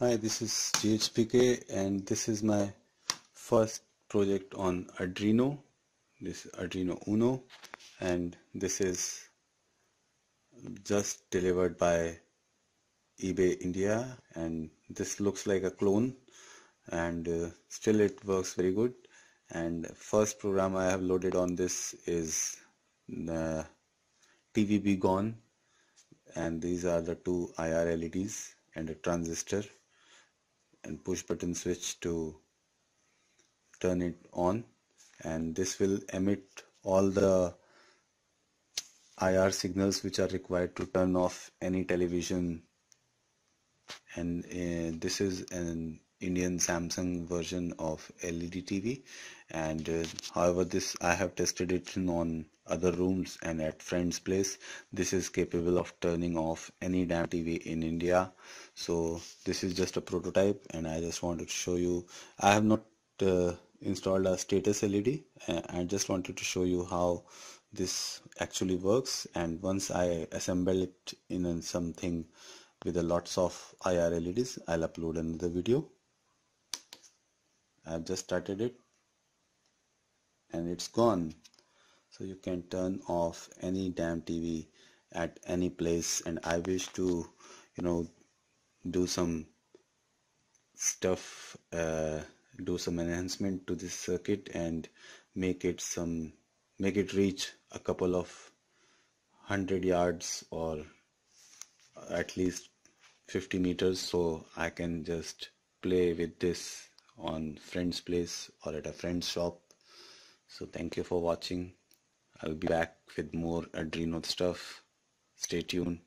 Hi, this is GHPK and this is my first project on Arduino. This is Arduino Uno and this is just delivered by eBay India, and this looks like a clone and still it works very good. And first program I have loaded on this is the TV-B-Gone, and these are the two IR LEDs and a transistor and push button switch to turn it on, and this will emit all the IR signals which are required to turn off any television. And this is an Indian Samsung version of LED TV, and however this I have tested it on other rooms and at friend's place. This is capable of turning off any damn TV in India, so this is just a prototype and I just wanted to show you. I have not installed a status LED. I just wanted to show you how this actually works, and once I assemble it in something with a lots of IR LEDs, I'll upload another video. I've just started it and it's gone, so you can turn off any damn TV at any place. And I wish to do some stuff, do some enhancement to this circuit and make it reach a couple of 100 yards or at least 50 meters, so I can just play with this on friend's place or at a friend's shop. So thank you for watching. I'll be back with more Adreno stuff. Stay tuned.